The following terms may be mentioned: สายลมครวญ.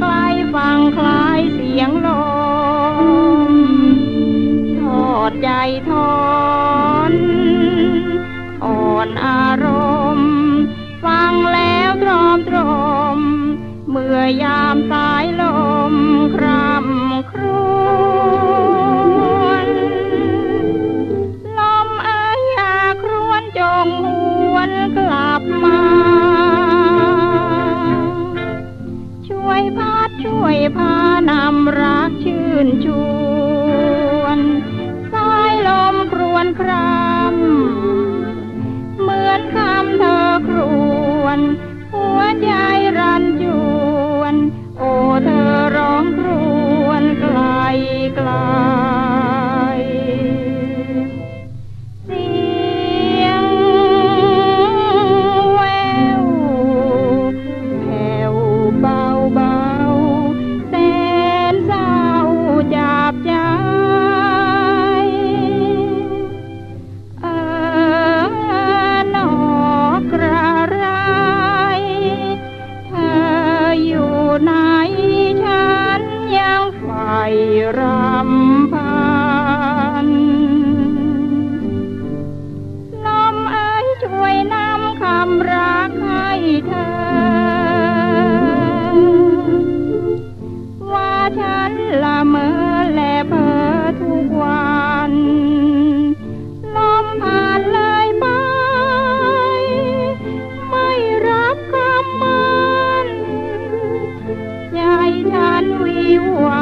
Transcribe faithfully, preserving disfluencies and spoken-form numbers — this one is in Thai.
ไกลฟังคล้ายเสียงลมทอดใจทอนอ่อนอารมณ์ฟังแล้วตรอมตรมเมื่อยามสายลมคร่ำครวญลมเอ๋ยอย่าครวญจงหวนกลับมาช่วยพัดช่วยพานำรักชื่นชวนสายลมครวญครำเหมือนคำเธอครวญหัวใจรันจวนโอ้เธอร้องครวญไกลไกลว้า